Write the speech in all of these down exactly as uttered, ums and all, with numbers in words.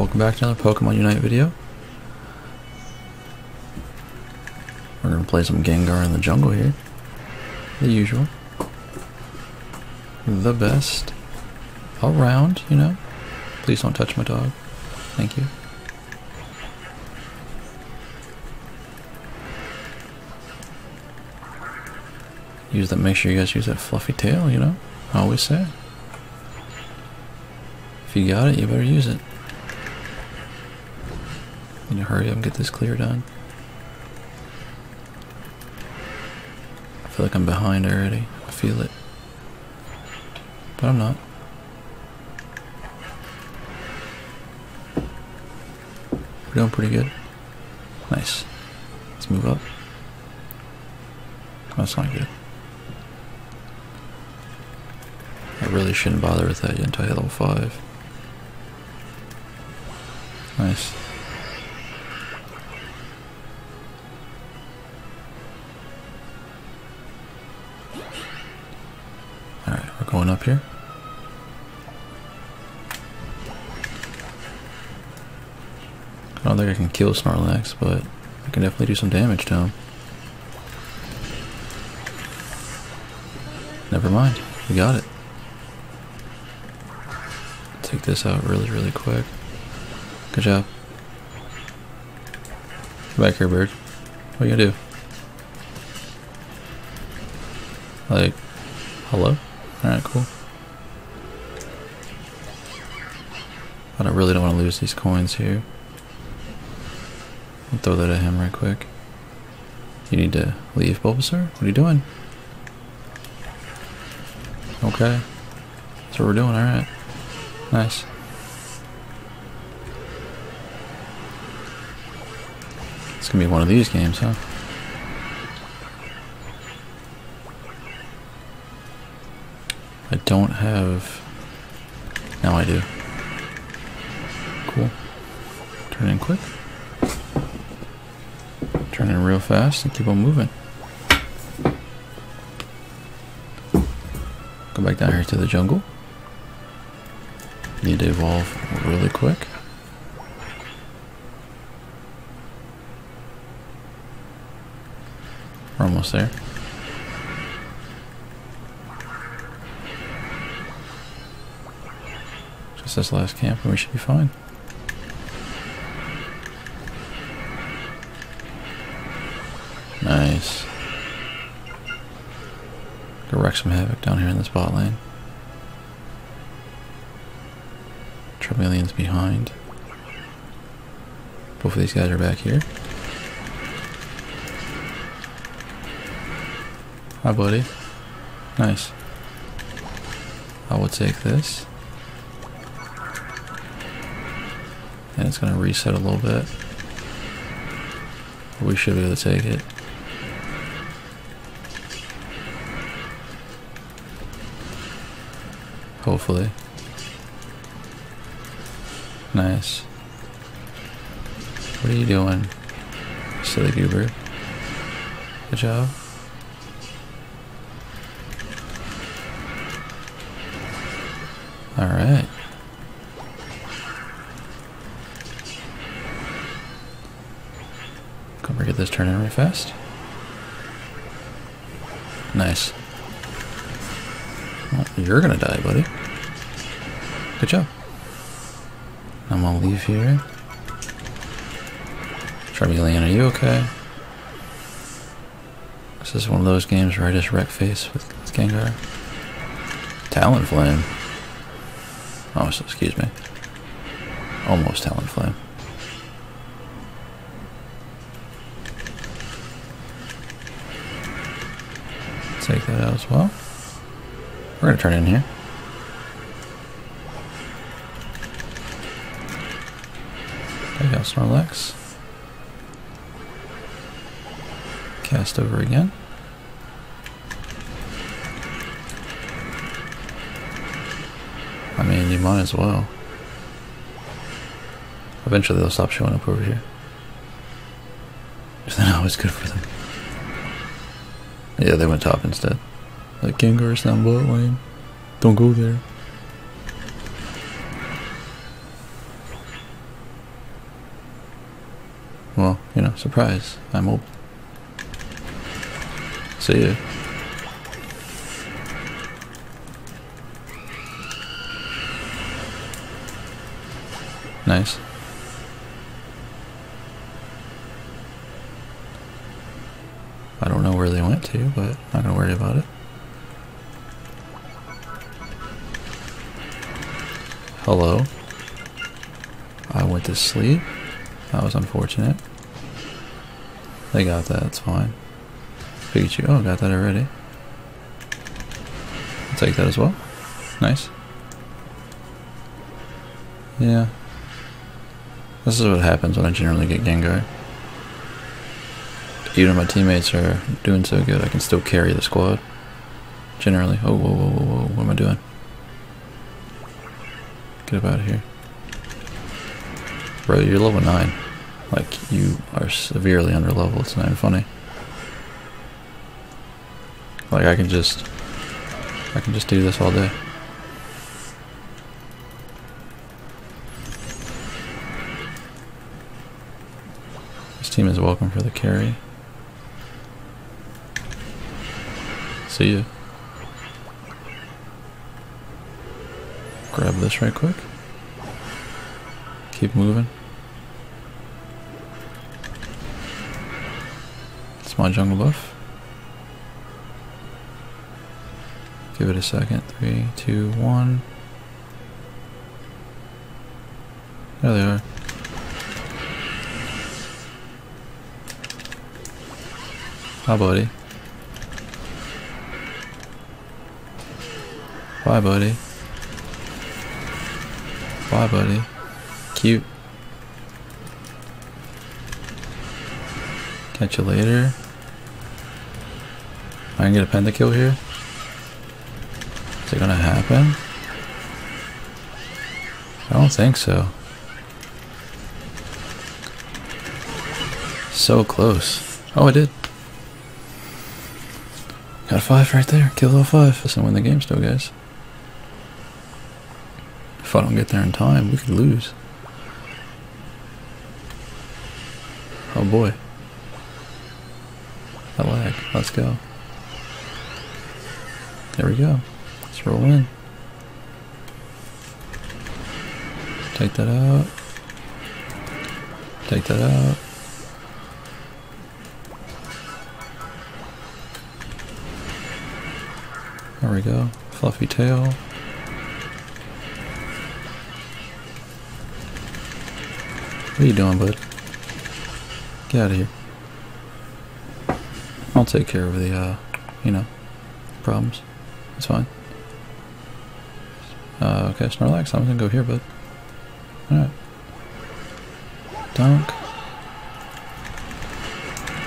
Welcome back to another Pokemon Unite video. We're gonna play some Gengar in the jungle here. The usual. The best. All round, you know. Please don't touch my dog. Thank you. Use that, make sure you guys use that fluffy tail, you know? I always say. If you got it, you better use it. Can you hurry up and get this clear done? I feel like I'm behind already. I feel it. But I'm not. We're doing pretty good. Nice. Let's move up. That's not good. I really shouldn't bother with that until I hit level five. Nice. Going up here. I don't think I can kill Snorlax, but I can definitely do some damage to him. Never mind, we got it. Take this out really, really quick. Good job. Come back here, bird. What are you gonna do? Like, hello? Alright, cool. But I really don't want to lose these coins here. I'll throw that at him right quick. You need to leave, Bulbasaur? What are you doing? Okay. That's what we're doing, alright. Nice. It's gonna be one of these games, huh? I don't have... Now I do. Cool. Turn in quick. Turn in real fast and keep on moving. Go back down here to the jungle. Need to evolve really quick. We're almost there. This last camp and we should be fine. Nice. Go wreck some havoc down here in this bot lane. Trevelyan's behind. Both of these guys are back here. Hi buddy. Nice. I will take this. And it's going to reset a little bit. We should be able to take it. Hopefully. Nice. What are you doing, silly goober? Good job. Alright. Get this turn in really fast. Nice. Well, you're gonna die, buddy. Good job. I'm gonna leave here. Trevelyan, are you okay? This is one of those games where I just wreck face with Gengar. Talonflame. Oh, so, excuse me. Almost Talonflame. Take that out as well. We're going to turn in here. Take out Snorlax. Cast over again. I mean, you might as well. Eventually they'll stop showing up over here. Because they're always good for them. Yeah, they went top instead. Like, Gengar's down bullet lane. Don't go there. Well, you know, surprise. I'm old. See ya. Nice. I don't know where they went to, but I'm not gonna worry about it. Hello. I went to sleep. That was unfortunate. They got that, it's fine. Pikachu, oh, got that already. I'll take that as well. Nice. Yeah. This is what happens when I generally get Gengar. Even if my teammates are doing so good, I can still carry the squad. Generally. Oh, whoa, whoa, whoa, whoa. What am I doing? Get up out of here. Bro, you're level nine. Like, you are severely under level. It's not even funny. Like, I can just... I can just do this all day. This team is welcome for the carry. See ya. Grab this right quick. Keep moving. It's my jungle buff. Give it a second. Three, two, one. There they are. Hi, buddy. Bye, buddy. Bye, buddy. Cute. Catch you later. I can get a pentakill here. Is it gonna happen? I don't think so. So close. Oh, I did. Got five right there. Kill all five. Let's win the game still, guys. If I don't get there in time, we could lose. Oh boy. I lag. Let's go. There we go. Let's roll in. Take that out. Take that out. There we go. Fluffy tail. What are you doing, bud? Get out of here. I'll take care of the, uh, you know, problems. It's fine. Uh, okay, Snorlax, I'm gonna go here, bud. Alright. Dunk.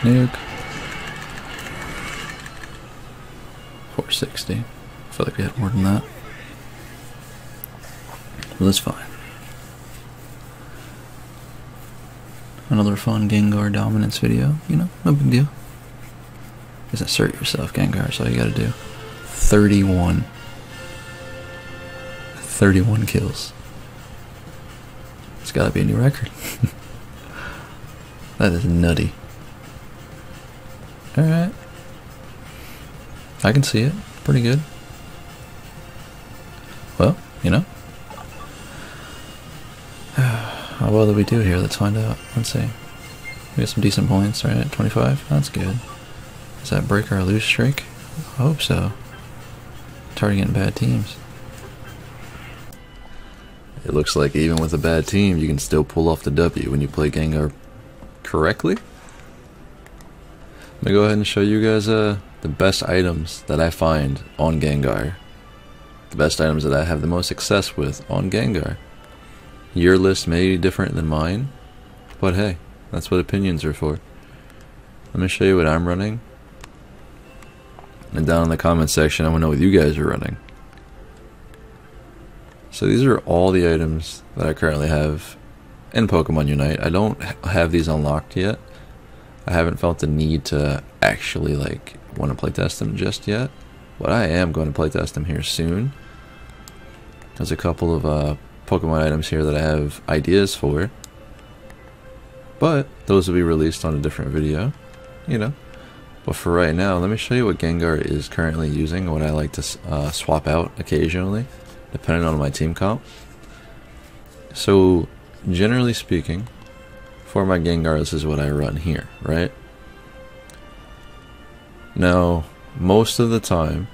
Nuke. four sixty. I feel like we had more than that. But that's fine. Another fun Gengar dominance video, you know, no big deal. Just assert yourself, Gengar, that's all you gotta do. thirty-one. thirty-one kills. It's gotta be a new record. That is nutty. Alright. I can see it. Pretty good. Well, you know. How well did we do here? Let's find out. Let's see. We got some decent points, right? twenty-five? That's good. Does that break our lose streak? I hope so. Targeting bad teams. It looks like even with a bad team, you can still pull off the W when you play Gengar correctly. I'm gonna go ahead and show you guys uh, the best items that I find on Gengar. The best items that I have the most success with on Gengar. Your list may be different than mine, but hey, that's what opinions are for. Let me show you what I'm running. And down in the comment section, I want to know what you guys are running. So these are all the items that I currently have in Pokemon Unite. I don't have these unlocked yet. I haven't felt the need to actually like want to playtest them just yet. But I am going to playtest them here soon. There's a couple of... uh. Pokemon items here that I have ideas for. But those will be released on a different video, you know. But for right now, let me show you what Gengar is currently using, what I like to uh, swap out occasionally, depending on my team comp. So, generally speaking, for my Gengar, this is what I run here, right? Now, most of the time,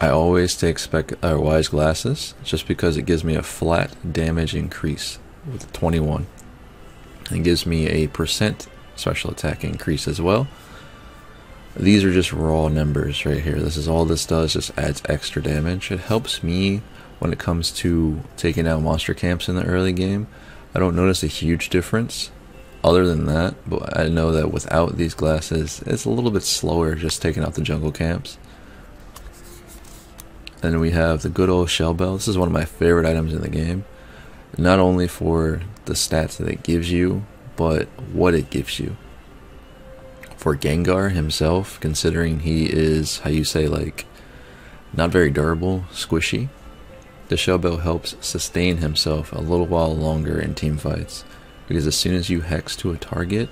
I always take spec uh, Wise Glasses, just because it gives me a flat damage increase with twenty-one. It gives me a percent special attack increase as well. These are just raw numbers right here. This is all this does, just adds extra damage. It helps me when it comes to taking out monster camps in the early game. I don't notice a huge difference other than that, but I know that without these glasses, it's a little bit slower just taking out the jungle camps. Then we have the good old Shell Bell. This is one of my favorite items in the game. Not only for the stats that it gives you, but what it gives you. For Gengar himself, considering he is, how you say, like, not very durable, squishy, the Shell Bell helps sustain himself a little while longer in teamfights. Because as soon as you hex to a target,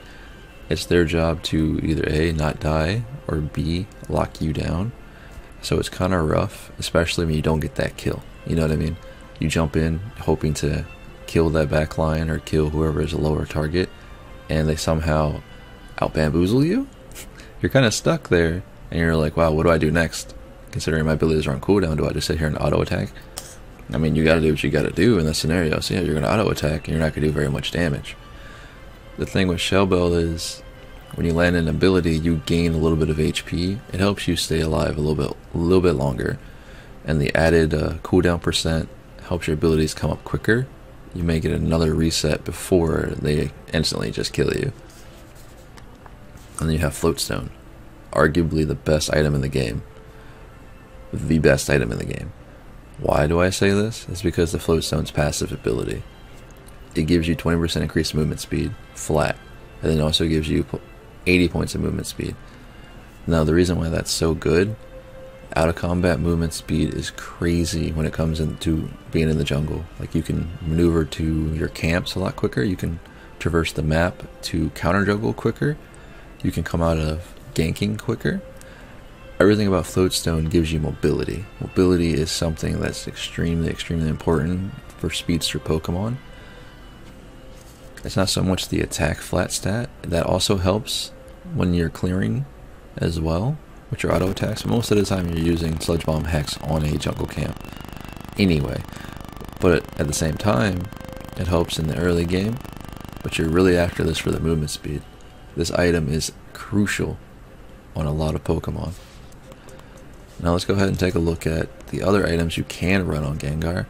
it's their job to either A, not die, or B, lock you down. So it's kind of rough, especially when you don't get that kill. You know what I mean? You jump in hoping to kill that back line or kill whoever is a lower target, and they somehow out bamboozle you. You're kind of stuck there, and you're like, wow, what do I do next? Considering my abilities are on cooldown, do I just sit here and auto attack? I mean, you got to do what you got to do in that scenario. So yeah, you're going to auto attack, and you're not going to do very much damage. The thing with Shell Bell is, when you land an ability, you gain a little bit of H P. It helps you stay alive a little bit, a little bit longer, and the added uh, cooldown percent helps your abilities come up quicker. You may get another reset before they instantly just kill you. And then you have Floatstone, arguably the best item in the game. The best item in the game. Why do I say this? It's because the Floatstone's passive ability. It gives you twenty percent increased movement speed, flat, and then also gives you eighty points of movement speed. Now the reason why that's so good, out of combat movement speed is crazy when it comes into being in the jungle. Like, you can maneuver to your camps a lot quicker, you can traverse the map to counter juggle quicker, you can come out of ganking quicker. Everything about Floatstone gives you mobility. Mobility is something that's extremely, extremely important for speedster Pokemon. It's not so much the attack flat stat. That also helps when you're clearing as well with your auto attacks. Most of the time you're using Sludge Bomb Hex on a jungle camp anyway. But at the same time, it helps in the early game. But you're really after this for the movement speed. This item is crucial on a lot of Pokemon. Now let's go ahead and take a look at the other items you can run on Gengar.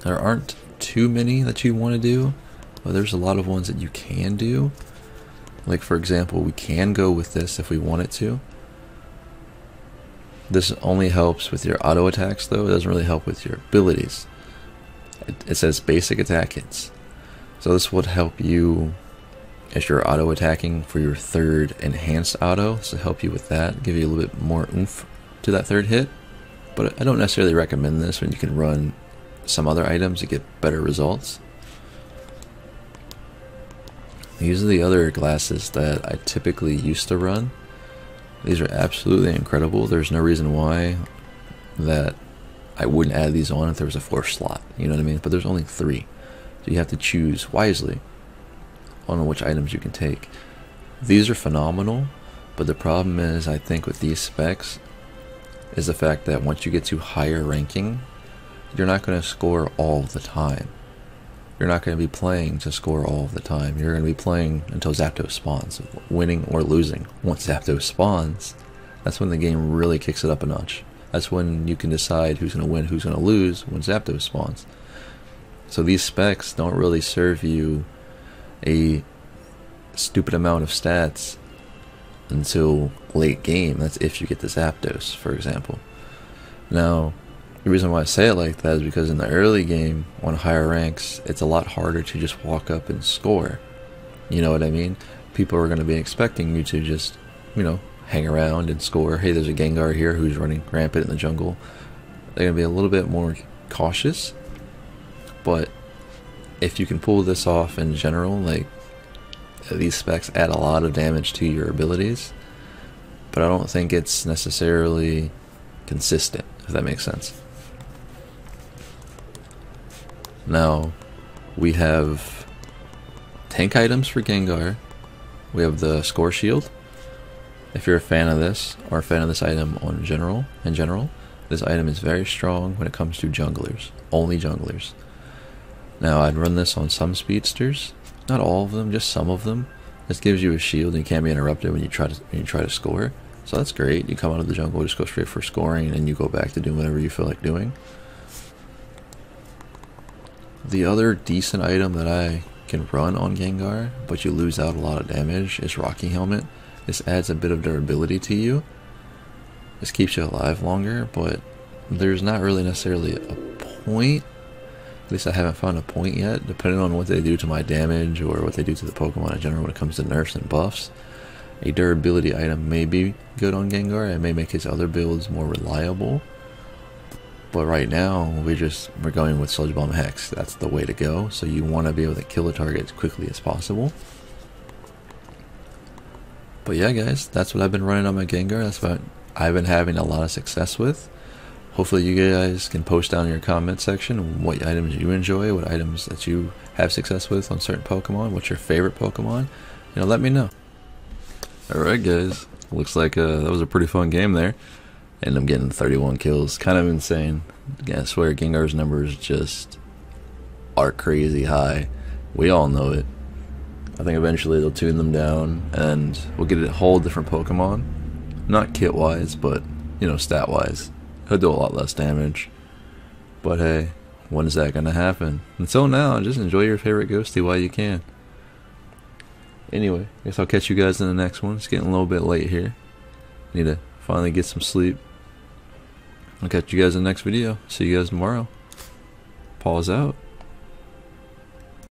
There aren't too many that you want to do, but there's a lot of ones that you can do. Like, for example, we can go with this if we wanted to. This only helps with your auto attacks, though. It doesn't really help with your abilities. It, it says basic attack hits, so this would help you as you're auto attacking for your third enhanced auto. This will help you with that, give you a little bit more oomph to that third hit. But I don't necessarily recommend this when you can run some other items to get better results. These are the other glasses that I typically used to run. These are absolutely incredible. There's no reason why that I wouldn't add these on if there was a fourth slot, you know what I mean? But there's only three, so you have to choose wisely on which items you can take. These are phenomenal, but the problem is, I think, with these specs is the fact that once you get to higher ranking, you're not going to score all the time. You're not going to be playing to score all the time. You're going to be playing until Zapdos spawns, winning or losing. Once Zapdos spawns, that's when the game really kicks it up a notch. That's when you can decide who's going to win, who's going to lose when Zapdos spawns. So these specs don't really serve you a stupid amount of stats until late game. That's if you get the Zapdos, for example. Now, the reason why I say it like that is because in the early game, on higher ranks, it's a lot harder to just walk up and score. You know what I mean? People are going to be expecting you to just, you know, hang around and score. Hey, there's a Gengar here who's running rampant in the jungle. They're going to be a little bit more cautious. But if you can pull this off in general, like, these specs add a lot of damage to your abilities, but I don't think it's necessarily consistent, if that makes sense. Now, we have tank items for Gengar. We have the Score Shield. If you're a fan of this, or a fan of this item on general, in general, this item is very strong when it comes to junglers. Only junglers. Now, I'd run this on some speedsters. Not all of them, just some of them. This gives you a shield and you can't be interrupted when you try to when you try to score. So that's great. You come out of the jungle, just go straight for scoring, and then you go back to doing whatever you feel like doing. The other decent item that I can run on Gengar, but you lose out a lot of damage, is Rocky Helmet. This adds a bit of durability to you. This keeps you alive longer, but there's not really necessarily a point. At least I haven't found a point yet, depending on what they do to my damage or what they do to the Pokemon in general when it comes to nerfs and buffs. A durability item may be good on Gengar. It may make his other builds more reliable. But right now, we just, we're going with Sludge Bomb Hex. That's the way to go. So you want to be able to kill a target as quickly as possible. But yeah, guys, that's what I've been running on my Gengar. That's what I've been having a lot of success with. Hopefully you guys can post down in your comment section what items you enjoy, what items that you have success with on certain Pokemon, what's your favorite Pokemon. You know, let me know. Alright guys, looks like uh, that was a pretty fun game there. And I'm getting thirty-one kills, kind of insane. Yeah, I swear Gengar's numbers just are crazy high. We all know it. I think eventually they'll tune them down and we'll get a whole different Pokemon. Not kit-wise, but, you know, stat-wise. He'll do a lot less damage. But hey, when is that going to happen? Until now, just enjoy your favorite Ghosty while you can. Anyway, I guess I'll catch you guys in the next one. It's getting a little bit late here. Need to finally get some sleep. I'll catch you guys in the next video. See you guys tomorrow. Paws out.